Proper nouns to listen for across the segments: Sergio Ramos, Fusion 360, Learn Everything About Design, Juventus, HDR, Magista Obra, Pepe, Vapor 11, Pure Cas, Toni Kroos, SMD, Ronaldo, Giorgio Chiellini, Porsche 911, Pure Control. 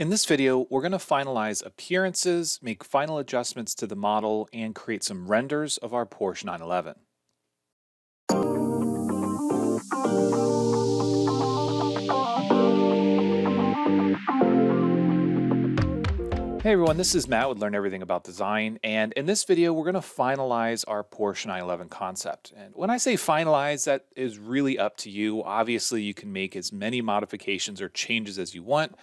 In this video, we're going to finalize appearances, make final adjustments to the model, and create some renders of our Porsche 911. Hey everyone, this is Matt with Learn Everything About Design, and in this video, we're going to finalize our Porsche 911 concept. And when I say finalize, that is really up to you. Obviously, you can make as many modifications or changes as you want.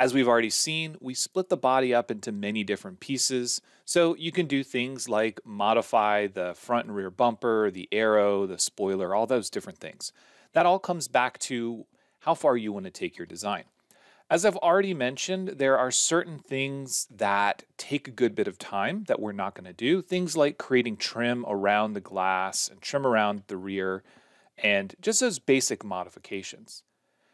As we've already seen, we split the body up into many different pieces, so you can do things like modify the front and rear bumper, the aero, the spoiler, all those different things. That all comes back to how far you want to take your design. As I've already mentioned, there are certain things that take a good bit of time that we're not going to do, things like creating trim around the glass and trim around the rear, and just those basic modifications.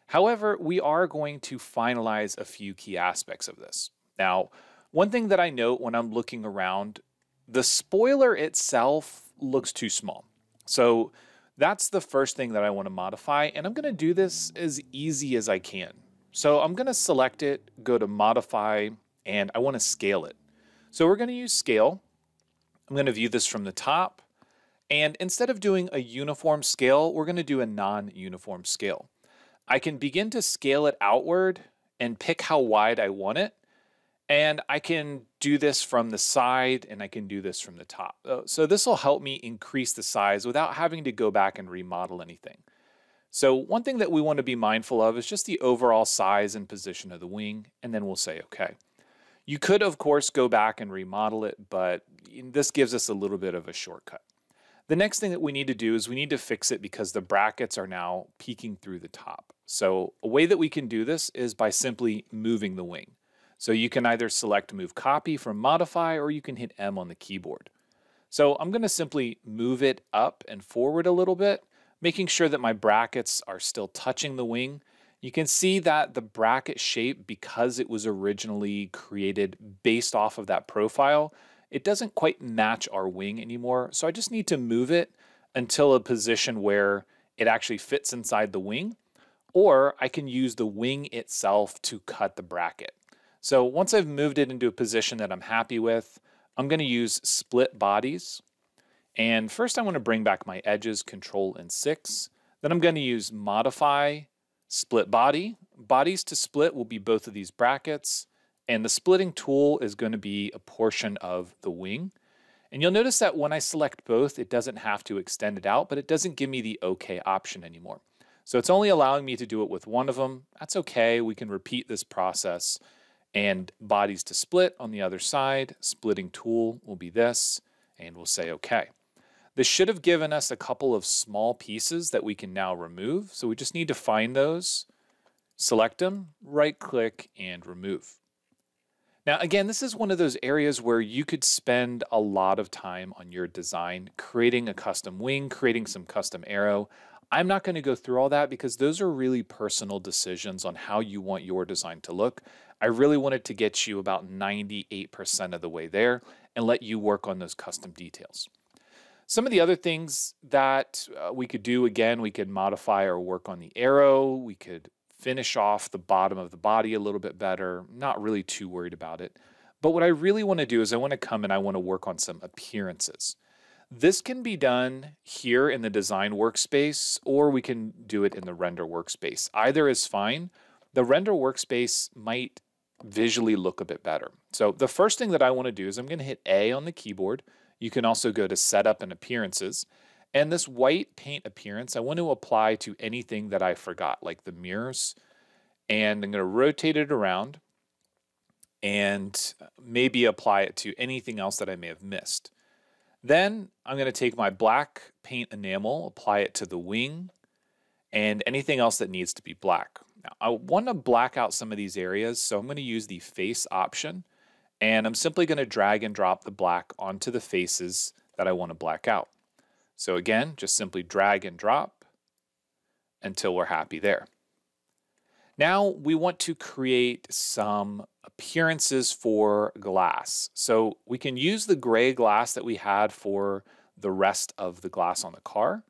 However, we are going to finalize a few key aspects of this. Now, one thing that I note when I'm looking around, the spoiler itself looks too small. So that's the first thing that I want to modify, and I'm going to do this as easy as I can. So I'm going to select it, go to modify, and I want to scale it. So we're going to use scale. I'm going to view this from the top, and instead of doing a uniform scale, we're going to do a non-uniform scale. I can begin to scale it outward and pick how wide I want it. And I can do this from the side and I can do this from the top. So this will help me increase the size without having to go back and remodel anything. So one thing that we want to be mindful of is just the overall size and position of the wing, and then we'll say, okay. You could of course go back and remodel it, but this gives us a little bit of a shortcut. The next thing that we need to do is we need to fix it because the brackets are now peeking through the top. So a way that we can do this is by simply moving the wing. So you can either select Move Copy from Modify, or you can hit M on the keyboard. So I'm going to simply move it up and forward a little bit, making sure that my brackets are still touching the wing. You can see that the bracket shape, because it was originally created based off of that profile, it doesn't quite match our wing anymore, so I just need to move it until a position where it actually fits inside the wing, or I can use the wing itself to cut the bracket. So once I've moved it into a position that I'm happy with, I'm going to use split bodies. And first I want to bring back my edges, Control and 6. Then I'm going to use modify, split body. Bodies to split will be both of these brackets. And the splitting tool is going to be a portion of the wing. And you'll notice that when I select both, it doesn't have to extend it out, but it doesn't give me the OK option anymore. So it's only allowing me to do it with one of them. That's OK. We can repeat this process. And bodies to split on the other side, splitting tool will be this, and we'll say OK. This should have given us a couple of small pieces that we can now remove. So we just need to find those, select them, right click, and remove. Now, again, this is one of those areas where you could spend a lot of time on your design, creating a custom wing, creating some custom aero. I'm not going to go through all that because those are really personal decisions on how you want your design to look. I really wanted to get you about 98% of the way there and let you work on those custom details. Some of the other things that we could do, again, we could modify or work on the aero. We could finish off the bottom of the body a little bit better. Not really too worried about it. But what I really want to do is I want to come and I want to work on some appearances. This can be done here in the design workspace, or we can do it in the render workspace. Either is fine. The render workspace might visually look a bit better. So the first thing that I want to do is I'm going to hit A on the keyboard. You can also go to Setup and Appearances. And this white paint appearance, I want to apply to anything that I forgot, like the mirrors. And I'm going to rotate it around and maybe apply it to anything else that I may have missed. Then I'm going to take my black paint enamel, apply it to the wing, and anything else that needs to be black. Now, I want to black out some of these areas, so I'm going to use the face option. And I'm simply going to drag and drop the black onto the faces that I want to black out. So again, just simply drag and drop until we're happy there. Now we want to create some appearances for glass. So we can use the gray glass that we had for the rest of the glass on the car,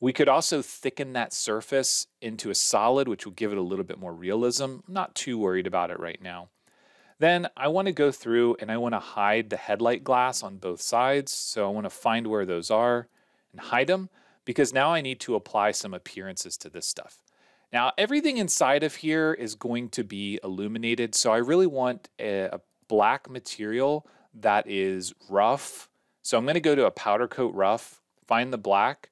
We could also thicken that surface into a solid, which will give it a little bit more realism. I'm not too worried about it right now. Then I want to go through and I want to hide the headlight glass on both sides. So I want to find where those are and hide them, because now I need to apply some appearances to this stuff. Now everything inside of here is going to be illuminated. So I really want a black material that is rough. So I'm going to go to a powder coat rough, find the black,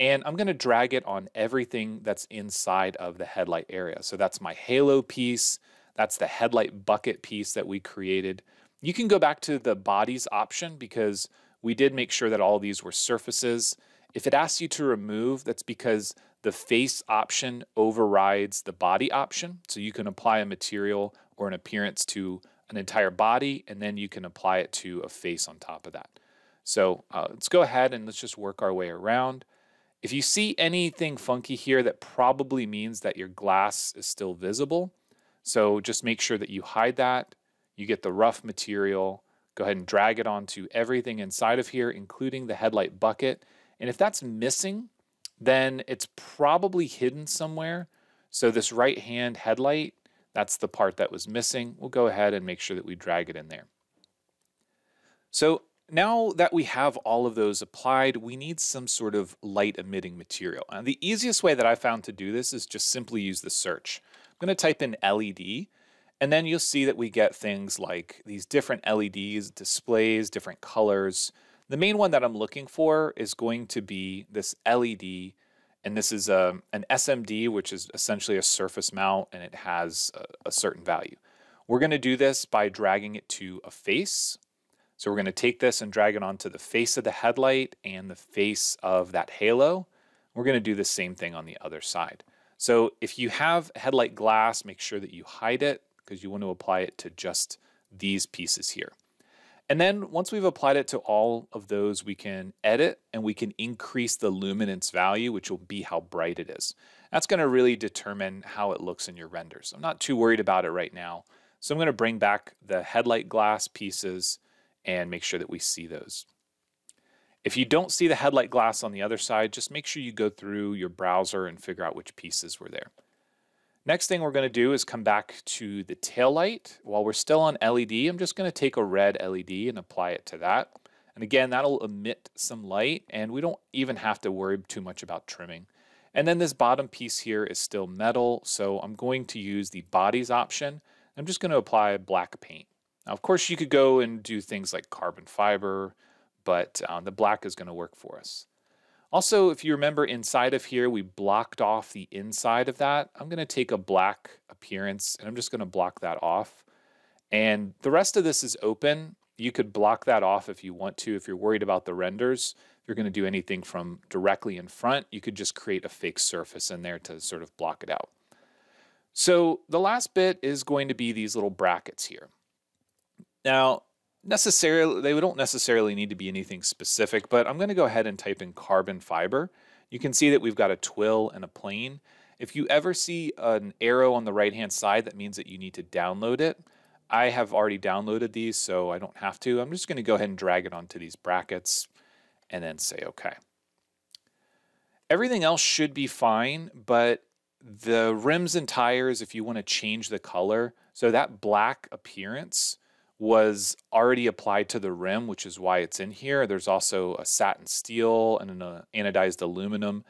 and I'm going to drag it on everything that's inside of the headlight area. So that's my halo piece. That's the headlight bucket piece that we created. You can go back to the bodies option because we did make sure that all these were surfaces. If it asks you to remove, that's because the face option overrides the body option. So you can apply a material or an appearance to an entire body, and then you can apply it to a face on top of that. So let's go ahead and let's just work our way around. If you see anything funky here, that probably means that your glass is still visible. So just make sure that you hide that. You get the rough material. Go ahead and drag it onto everything inside of here, including the headlight bucket. And if that's missing, then it's probably hidden somewhere. So this right hand headlight, that's the part that was missing. We'll go ahead and make sure that we drag it in there. So now that we have all of those applied, we need some sort of light emitting material. And the easiest way that I found to do this is just simply use the search. I'm going to type in LED, and then you'll see that we get things like these different LEDs, displays, different colors. The main one that I'm looking for is going to be this LED, and this is an SMD, which is essentially a surface mount, and it has a certain value. We're going to do this by dragging it to a face. So we're going to take this and drag it onto the face of the headlight and the face of that halo. We're going to do the same thing on the other side. So if you have headlight glass, make sure that you hide it because you want to apply it to just these pieces here. And then once we've applied it to all of those, we can edit and we can increase the luminance value, which will be how bright it is. That's going to really determine how it looks in your renders. I'm not too worried about it right now. So I'm going to bring back the headlight glass pieces and make sure that we see those. If you don't see the headlight glass on the other side, just make sure you go through your browser and figure out which pieces were there. Next thing we're going to do is come back to the taillight. While we're still on LED, I'm just going to take a red LED and apply it to that. And again, that'll emit some light, and we don't even have to worry too much about trimming. And then this bottom piece here is still metal, so I'm going to use the bodies option. I'm just going to apply black paint. Now, of course, you could go and do things like carbon fiber, but the black is going to work for us. Also, if you remember inside of here, we blocked off the inside of that. I'm going to take a black appearance and I'm just going to block that off. And the rest of this is open. You could block that off if you want to. If you're worried about the renders, if you're going to do anything from directly in front, you could just create a fake surface in there to sort of block it out. So the last bit is going to be these little brackets here. Now, necessarily, they don't necessarily need to be anything specific, but I'm going to go ahead and type in carbon fiber. You can see that we've got a twill and a plane. If you ever see an arrow on the right-hand side, that means that you need to download it. I have already downloaded these, so I don't have to. I'm just going to go ahead and drag it onto these brackets and then say okay. Everything else should be fine, but the rims and tires, if you want to change the color, so that black appearance was already applied to the rim, which is why it's in here. There's also a satin steel and an anodized aluminum.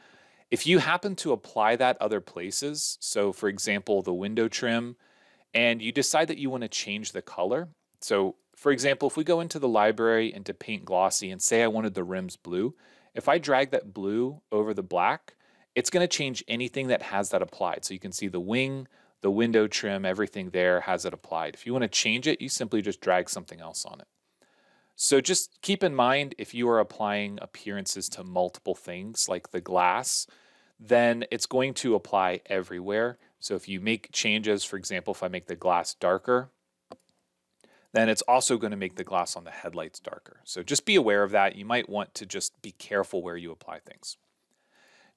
If you happen to apply that other places, so for example, the window trim, and you decide that you want to change the color. So for example, if we go into the library and to paint glossy and say I wanted the rims blue, if I drag that blue over the black, it's going to change anything that has that applied. So you can see the wing, the window trim, everything there has it applied. If you want to change it, you simply just drag something else on it. So just keep in mind, if you are applying appearances to multiple things like the glass, then it's going to apply everywhere. So if you make changes, for example, if I make the glass darker, then it's also going to make the glass on the headlights darker. So just be aware of that. You might want to just be careful where you apply things.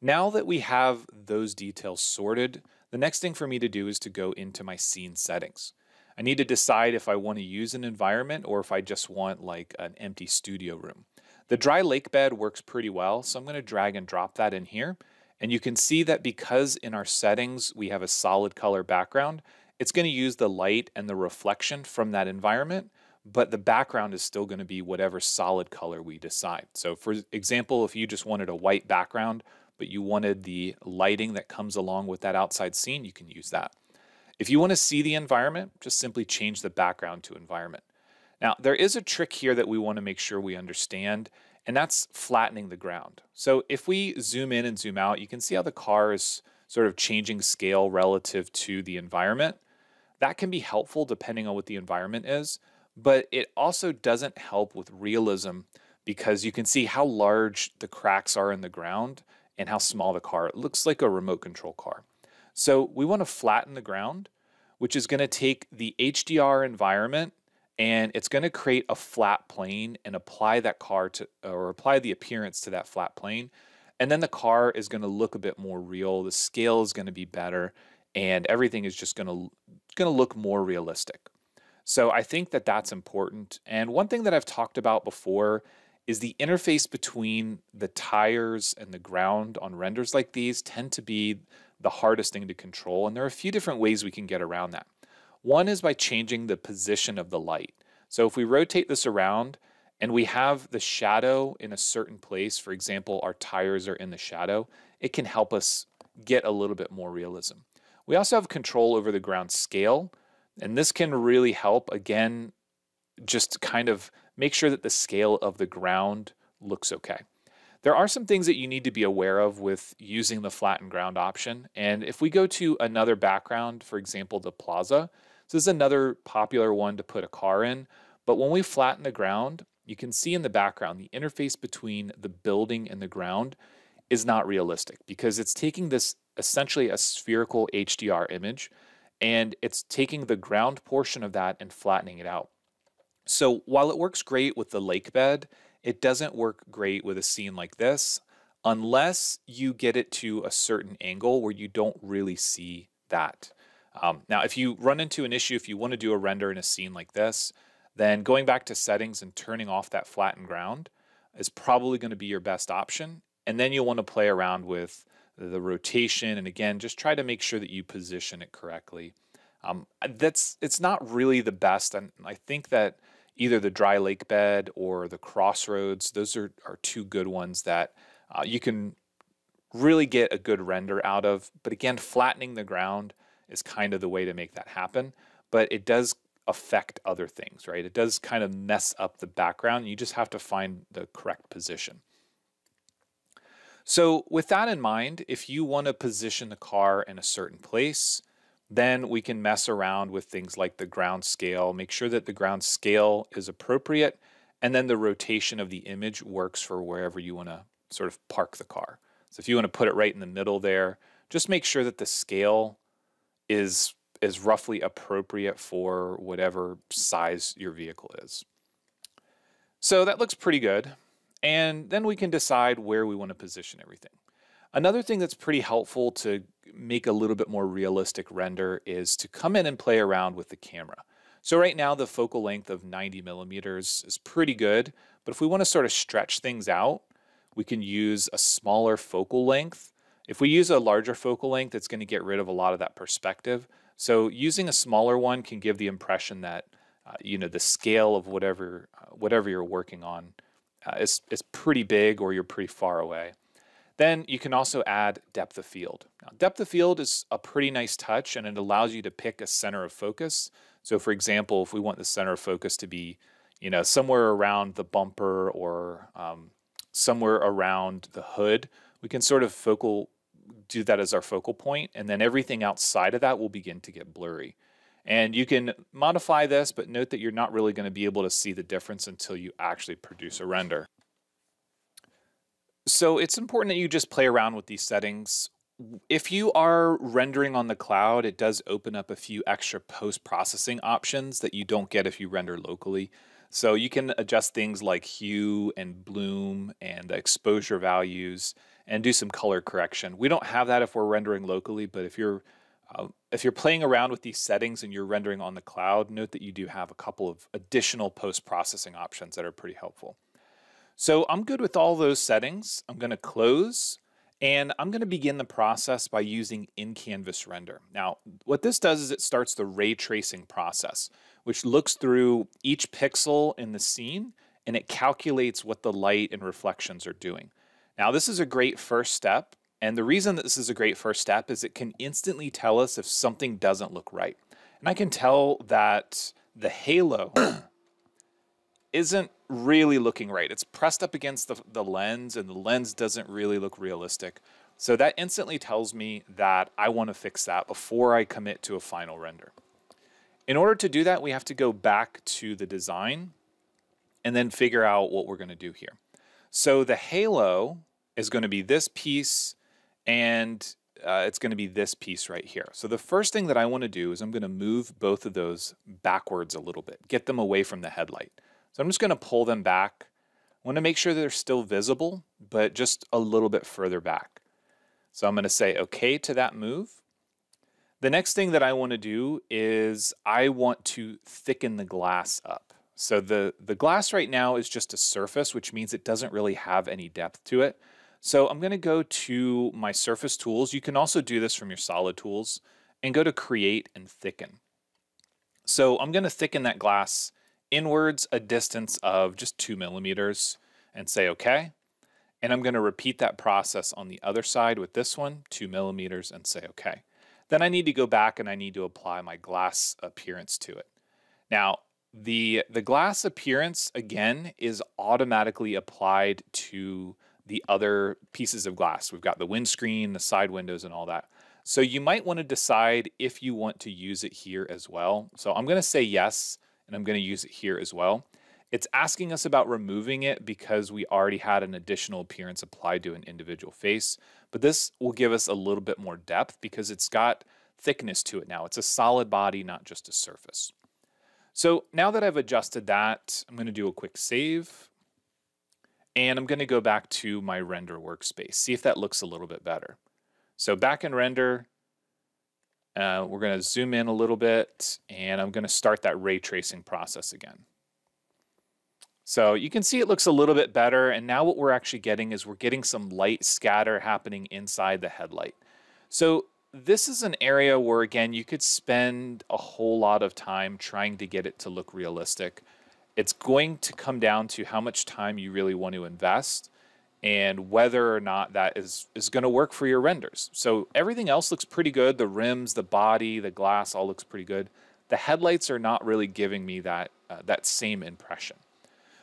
Now that we have those details sorted, the next thing for me to do is to go into my scene settings. I need to decide if I want to use an environment or if I just want like an empty studio room. The dry lake bed works pretty well, so I'm going to drag and drop that in here. And you can see that because in our settings we have a solid color background, it's going to use the light and the reflection from that environment, but the background is still going to be whatever solid color we decide. So for example, if you just wanted a white background, but you wanted the lighting that comes along with that outside scene, you can use that. If you want to see the environment, just simply change the background to environment. Now, there is a trick here that we want to make sure we understand, and that's flattening the ground. So if we zoom in and zoom out, you can see how the car is sort of changing scale relative to the environment. That can be helpful depending on what the environment is, but it also doesn't help with realism because you can see how large the cracks are in the ground and how small the car. It looks like a remote control car. So we want to flatten the ground, which is going to take the HDR environment and it's going to create a flat plane and apply that car to, or apply the appearance to that flat plane. And then the car is going to look a bit more real. The scale is going to be better and everything is just going to look more realistic. So I think that that's important. And one thing that I've talked about before is the interface between the tires and the ground on renders like these tend to be the hardest thing to control. And there are a few different ways we can get around that. One is by changing the position of the light. So if we rotate this around and we have the shadow in a certain place, for example, our tires are in the shadow, it can help us get a little bit more realism. We also have control over the ground scale, and this can really help, again, just kind of make sure that the scale of the ground looks okay. There are some things that you need to be aware of with using the flatten ground option. And if we go to another background, for example, the plaza, so this is another popular one to put a car in. But when we flatten the ground, you can see in the background, the interface between the building and the ground is not realistic because it's taking this essentially a spherical HDR image and it's taking the ground portion of that and flattening it out. So while it works great with the lake bed, it doesn't work great with a scene like this unless you get it to a certain angle where you don't really see that. Now, if you run into an issue, if you want to do a render in a scene like this, then going back to settings and turning off that flattened ground is probably going to be your best option. And then you'll want to play around with the rotation. And again, just try to make sure that you position it correctly. It's not really the best. And I think that either the dry lake bed or the crossroads, those are two good ones that you can really get a good render out of. But again, flattening the ground is kind of the way to make that happen. But it does affect other things, right? It does kind of mess up the background. You just have to find the correct position. So with that in mind, if you want to position the car in a certain place, then we can mess around with things like the ground scale, make sure that the ground scale is appropriate, and then the rotation of the image works for wherever you want to sort of park the car. So if you want to put it right in the middle there, just make sure that the scale is roughly appropriate for whatever size your vehicle is. So that looks pretty good. And then we can decide where we want to position everything. Another thing that's pretty helpful to make a little bit more realistic render is to come in and play around with the camera. So right now the focal length of 90 millimeters is pretty good, but if we want to sort of stretch things out, we can use a smaller focal length. If we use a larger focal length, it's going to get rid of a lot of that perspective. So using a smaller one can give the impression that the scale of whatever you're working on is pretty big or you're pretty far away. Then you can also add depth of field. Now, depth of field is a pretty nice touch and it allows you to pick a center of focus. So for example, if we want the center of focus to be, somewhere around the bumper or somewhere around the hood, we can sort of do that as our focal point, and then everything outside of that will begin to get blurry. And you can modify this, but note that you're not really going to be able to see the difference until you actually produce a render. So it's important that you just play around with these settings. If you are rendering on the cloud, it does open up a few extra post-processing options that you don't get if you render locally. So you can adjust things like hue and bloom and the exposure values and do some color correction. We don't have that if we're rendering locally, but if you're playing around with these settings and you're rendering on the cloud, note that you do have a couple of additional post-processing options that are pretty helpful. So I'm good with all those settings. I'm going to close, and I'm going to begin the process by using in-canvas render. Now, what this does is it starts the ray tracing process, which looks through each pixel in the scene, and it calculates what the light and reflections are doing. Now, this is a great first step, and the reason that this is a great first step is it can instantly tell us if something doesn't look right. And I can tell that the halo isn't really looking right. It's pressed up against the lens, and the lens doesn't really look realistic. So that instantly tells me that I want to fix that before I commit to a final render. In order to do that, we have to go back to the design and then figure out what we're going to do here. So the halo is going to be this piece, and it's going to be this piece right here. So the first thing that I want to do is I'm going to move both of those backwards a little bit, get them away from the headlight. So I'm just going to pull them back. I want to make sure they're still visible, but just a little bit further back. So I'm going to say okay to that move. The next thing that I want to do is I want to thicken the glass up. So the glass right now is just a surface, which means it doesn't really have any depth to it. So I'm going to go to my surface tools. You can also do this from your solid tools and go to create and thicken. So I'm going to thicken that glass inwards a distance of just 2 millimeters and say okay. And I'm going to repeat that process on the other side with this one, 2 millimeters, and say okay. Then I need to go back and I need to apply my glass appearance to it. Now, the glass appearance again is automatically applied to the other pieces of glass. We've got the windscreen, the side windows, and all that. So you might want to decide if you want to use it here as well. So I'm going to say yes, and I'm going to use it here as well. It's asking us about removing it because we already had an additional appearance applied to an individual face, but this will give us a little bit more depth because it's got thickness to it now. It's a solid body, not just a surface. So now that I've adjusted that, I'm going to do a quick save, and I'm going to go back to my render workspace, see if that looks a little bit better. So back in render, we're going to zoom in a little bit, and I'm going to start that ray tracing process again. So you can see it looks a little bit better, and now what we're actually getting is we're getting some light scatter happening inside the headlight. So this is an area where, again, you could spend a whole lot of time trying to get it to look realistic. It's going to come down to how much time you really want to invest and whether or not that is going to work for your renders. So everything else looks pretty good. The rims, the body, the glass all looks pretty good. The headlights are not really giving me that same impression.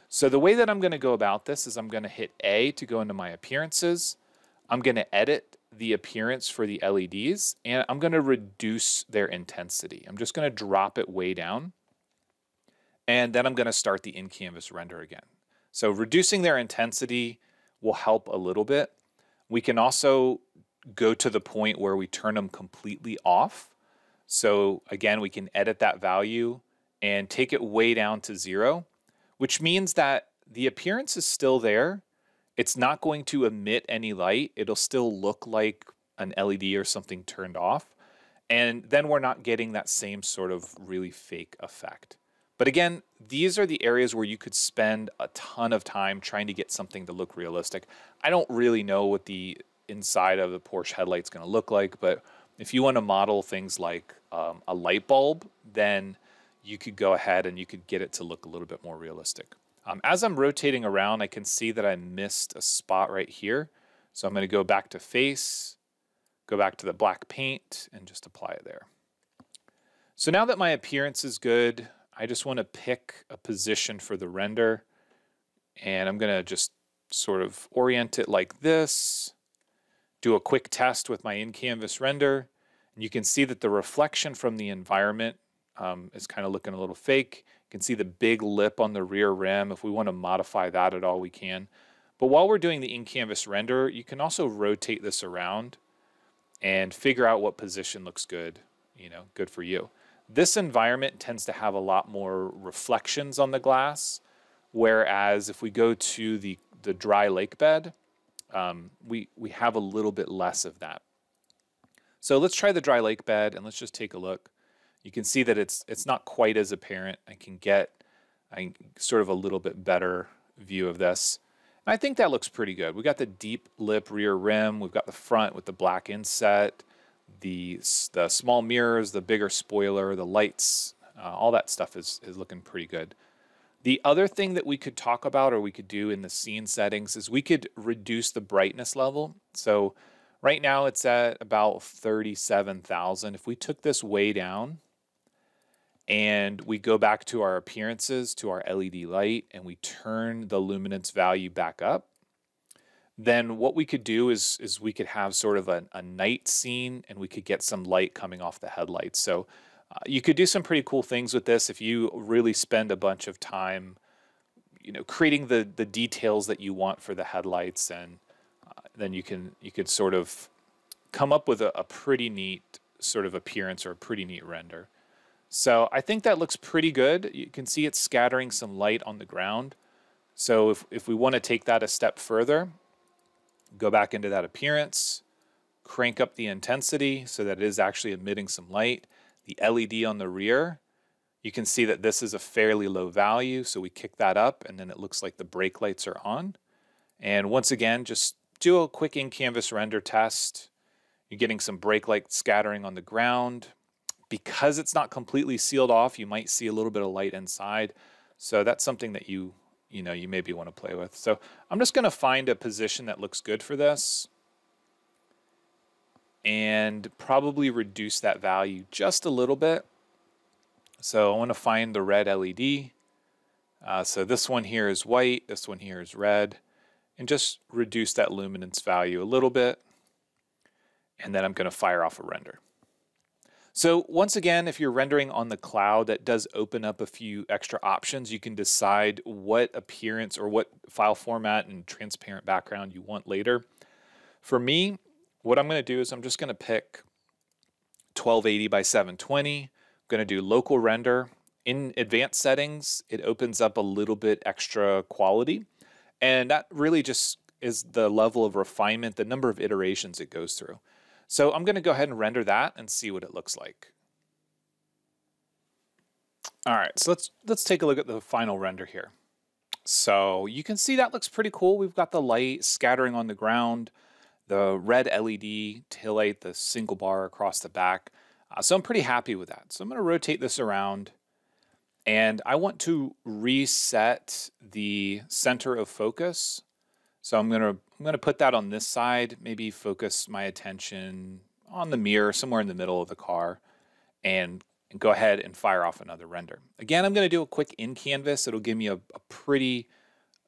So the way that I'm going to go about this is I'm going to hit A to go into my appearances. I'm going to edit the appearance for the LEDs, and I'm going to reduce their intensity. I'm just going to drop it way down, and then I'm going to start the in-canvas render again. So reducing their intensity will help a little bit. We can also go to the point where we turn them completely off. So again, we can edit that value and take it way down to 0, which means that the appearance is still there. It's not going to emit any light. It'll still look like an LED or something turned off. And then we're not getting that same sort of really fake effect. But again, these are the areas where you could spend a ton of time trying to get something to look realistic. I don't really know what the inside of the Porsche headlight's going to look like, but if you want to model things like a light bulb, then you could go ahead and you could get it to look a little bit more realistic. As I'm rotating around, I can see that I missed a spot right here. So I'm going to go back to face, go back to the black paint, and just apply it there. So now that my appearance is good, I just want to pick a position for the render. And I'm going to just sort of orient it like this, do a quick test with my in-canvas render. And you can see that the reflection from the environment is kind of looking a little fake. You can see the big lip on the rear rim. If we want to modify that at all, we can. But while we're doing the in-canvas render, you can also rotate this around and figure out what position looks good, good for you. This environment tends to have a lot more reflections on the glass, whereas if we go to the dry lake bed, we have a little bit less of that. So let's try the dry lake bed, and let's just take a look. You can see that it's not quite as apparent. I can get sort of a little bit better view of this. I think that looks pretty good. We got the deep lip rear rim. We've got the front with the black inset, the small mirrors, the bigger spoiler, the lights, all that stuff is looking pretty good. The other thing that we could talk about or we could do in the scene settings is we could reduce the brightness level. So right now it's at about 37,000. If we took this way down and we go back to our appearances, to our LED light, and we turn the luminance value back up, then what we could do is we could have sort of a night scene, and we could get some light coming off the headlights. So you could do some pretty cool things with this if you really spend a bunch of time, you know, creating the details that you want for the headlights, and then you could sort of come up with a pretty neat sort of appearance or a pretty neat render. So I think that looks pretty good. You can see it's scattering some light on the ground. So if we want to take that a step further, go back into that appearance, crank up the intensity so that it is actually emitting some light. The LED on the rear, you can see that this is a fairly low value, so we kick that up and then it looks like the brake lights are on. And once again, just do a quick in-canvas render test. You're getting some brake light scattering on the ground. Because it's not completely sealed off, you might see a little bit of light inside. So that's something that you maybe want to play with. So I'm just going to find a position that looks good for this and probably reduce that value just a little bit. So I want to find the red LED. So this one here is white, this one here is red, and just reduce that luminance value a little bit. And then I'm going to fire off a render. So once again, if you're rendering on the cloud, that does open up a few extra options. You can decide what appearance or what file format and transparent background you want later. For me, what I'm going to do is I'm just going to pick 1280 by 720. I'm going to do local render. In advanced settings, it opens up a little bit extra quality. And that really just is the level of refinement, the number of iterations it goes through. So I'm going to go ahead and render that and see what it looks like. All right, so let's take a look at the final render here. So you can see that looks pretty cool. We've got the light scattering on the ground, the red LED taillight, the single bar across the back. So I'm pretty happy with that. So I'm going to rotate this around, and I want to reset the center of focus. So I'm going to put that on this side, maybe focus my attention on the mirror somewhere in the middle of the car, and go ahead and fire off another render. Again, I'm going to do a quick in canvas. It'll give me a pretty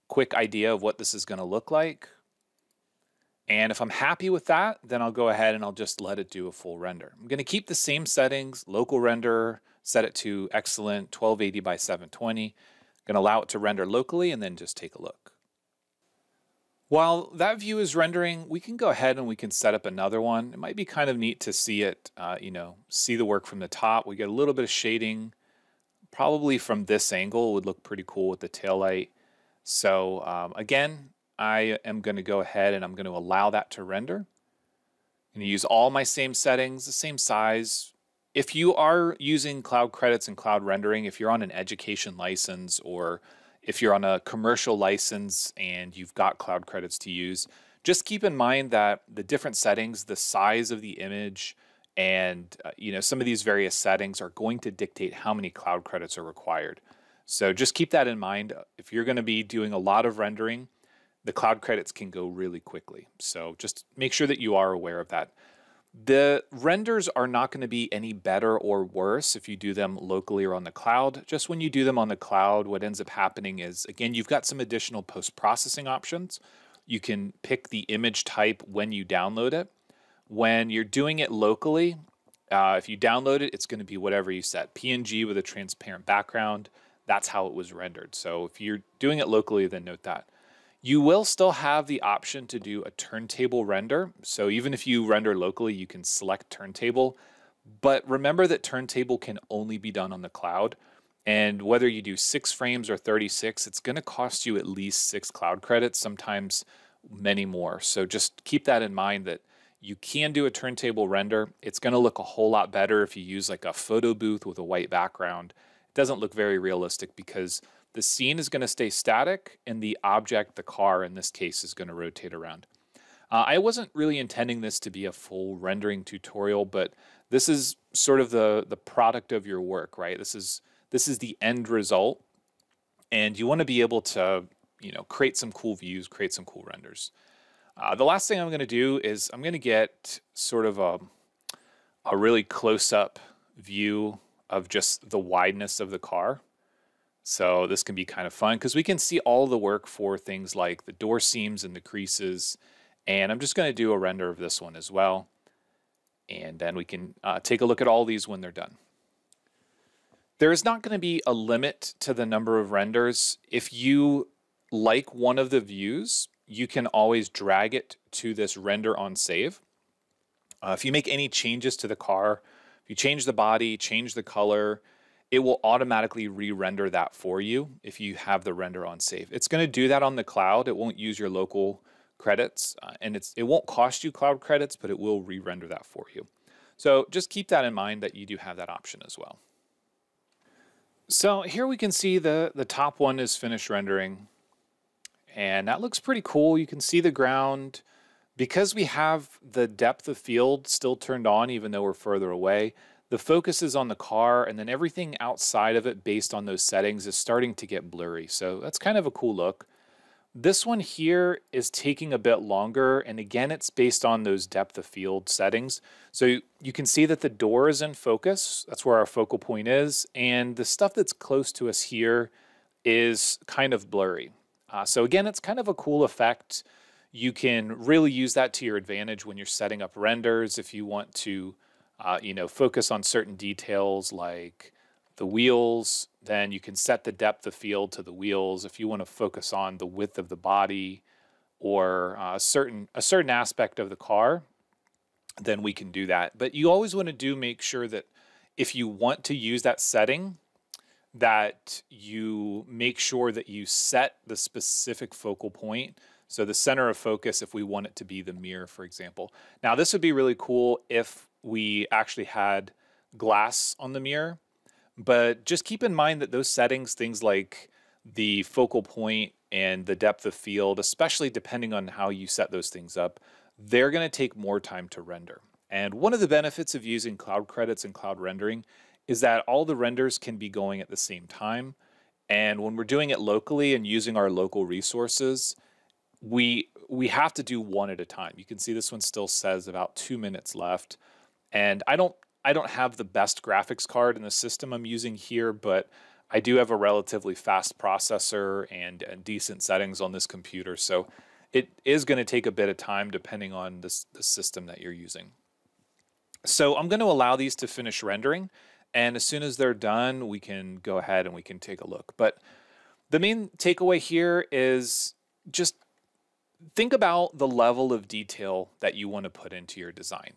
quick idea of what this is going to look like. And if I'm happy with that, then I'll go ahead and I'll just let it do a full render. I'm going to keep the same settings, local render, set it to excellent, 1280 by 720. I'm going to allow it to render locally and then just take a look. While that view is rendering, we can go ahead and we can set up another one. It might be kind of neat to see it, see the work from the top. We get a little bit of shading, probably from this angle would look pretty cool with the taillight. So again, I am going to go ahead and I'm going to allow that to render. I'm going to use all my same settings, the same size. If you are using cloud credits and cloud rendering, if you're on an education license or if you're on a commercial license and you've got cloud credits to use, just keep in mind that the different settings, the size of the image, and some of these various settings are going to dictate how many cloud credits are required. So just keep that in mind. If you're going to be doing a lot of rendering, the cloud credits can go really quickly. So just make sure that you are aware of that. The renders are not going to be any better or worse if you do them locally or on the cloud. Just when you do them on the cloud, what ends up happening is, again, you've got some additional post-processing options. You can pick the image type when you download it. When you're doing it locally, if you download it, it's going to be whatever you set. PNG with a transparent background, that's how it was rendered. So if you're doing it locally, then note that. You will still have the option to do a turntable render. So even if you render locally, you can select turntable. But remember that turntable can only be done on the cloud. And whether you do 6 frames or 36, it's going to cost you at least 6 cloud credits, sometimes many more. So just keep that in mind that you can do a turntable render. It's going to look a whole lot better if you use like a photo booth with a white background. It doesn't look very realistic because The scene is going to stay static, and the object, the car in this case, is going to rotate around. I wasn't really intending this to be a full rendering tutorial, but this is sort of the product of your work, right? This is the end result, and you want to be able to, you know, create some cool views, create some cool renders. The last thing I'm going to do is I'm going to get sort of a really close-up view of just the wideness of the car. So this can be kind of fun because we can see all the work for things like the door seams and the creases. And I'm just going to do a render of this one as well. And then we can take a look at all these when they're done. There is not going to be a limit to the number of renders. If you like one of the views, you can always drag it to this render on save. If you make any changes to the car, if you change the body, change the color, it will automatically re-render that for you if you have the render on save. It's going to do that on the cloud. It won't use your local credits, and it won't cost you cloud credits, but it will re-render that for you. So just keep that in mind that you do have that option as well. So here we can see the top one is finished rendering, and that looks pretty cool. You can see the ground. Because we have the depth of field still turned on even though we're further away, the focus is on the car, and then everything outside of it based on those settings is starting to get blurry. So that's kind of a cool look. This one here is taking a bit longer, and again, it's based on those depth of field settings. So you can see that the door is in focus. That's where our focal point is. And the stuff that's close to us here is kind of blurry. So again, it's kind of a cool effect. You can really use that to your advantage when you're setting up renders. If you want to you know, focus on certain details like the wheels, then you can set the depth of field to the wheels. If you want to focus on the width of the body or a certain aspect of the car, then we can do that. But you always want to make sure that if you want to use that setting, that you make sure that you set the specific focal point. So the center of focus, if we want it to be the mirror, for example. Now, this would be really cool if we actually had glass on the mirror. But just keep in mind that those settings, things like the focal point and the depth of field, especially depending on how you set those things up, they're going to take more time to render. And one of the benefits of using cloud credits and cloud rendering is that all the renders can be going at the same time. And when we're doing it locally and using our local resources, we have to do one at a time. You can see this one still says about 2 minutes left. And I don't have the best graphics card in the system I'm using here, but I do have a relatively fast processor and decent settings on this computer. So it is going to take a bit of time depending on the system that you're using. So I'm going to allow these to finish rendering. And as soon as they're done, we can go ahead and we can take a look. But the main takeaway here is just think about the level of detail that you want to put into your design.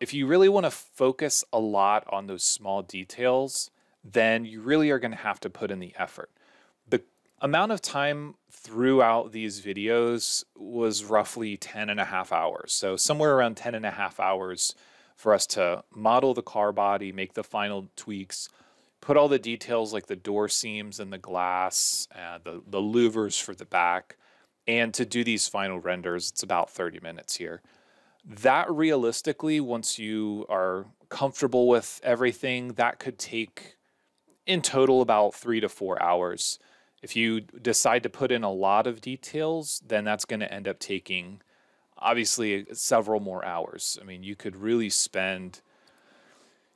If you really want to focus a lot on those small details, then you really are going to have to put in the effort. The amount of time throughout these videos was roughly 10.5 hours. So somewhere around 10.5 hours for us to model the car body, make the final tweaks, put all the details like the door seams and the glass, the louvers for the back, and to do these final renders. It's about 30 minutes here. That realistically, once you are comfortable with everything, that could take in total about 3 to 4 hours. If you decide to put in a lot of details, then that's going to end up taking obviously several more hours. I mean, you could really spend,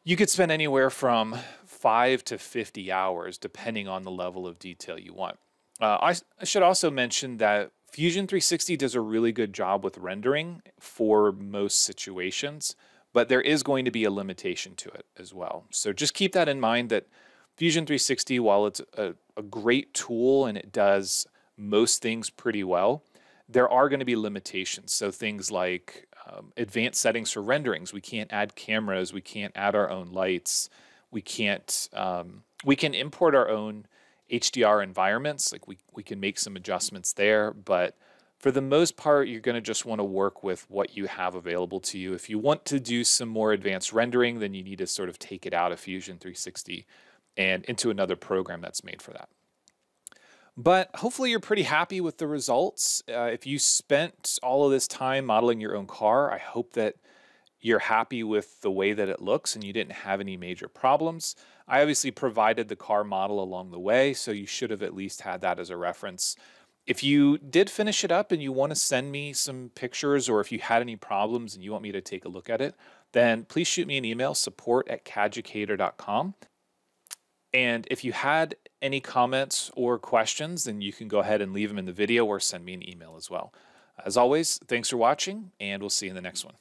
you could spend anywhere from 5 to 50 hours depending on the level of detail you want. I should also mention that Fusion 360 does a really good job with rendering for most situations, but there is going to be a limitation to it as well. So just keep that in mind that Fusion 360, while it's a great tool and it does most things pretty well, there are going to be limitations. So things like advanced settings for renderings. We can't add cameras. We can't add our own lights. We can't, we can import our own HDR environments, like we can make some adjustments there, but for the most part, you're going to just want to work with what you have available to you. If you want to do some more advanced rendering, then you need to sort of take it out of Fusion 360 and into another program that's made for that. But hopefully you're pretty happy with the results. If you spent all of this time modeling your own car, I hope that you're happy with the way that it looks and you didn't have any major problems. I obviously provided the car model along the way, so you should have at least had that as a reference. If you did finish it up and you want to send me some pictures, or if you had any problems and you want me to take a look at it, then please shoot me an email, support@caducator.com. And if you had any comments or questions, then you can go ahead and leave them in the video or send me an email as well. As always, thanks for watching, and we'll see you in the next one.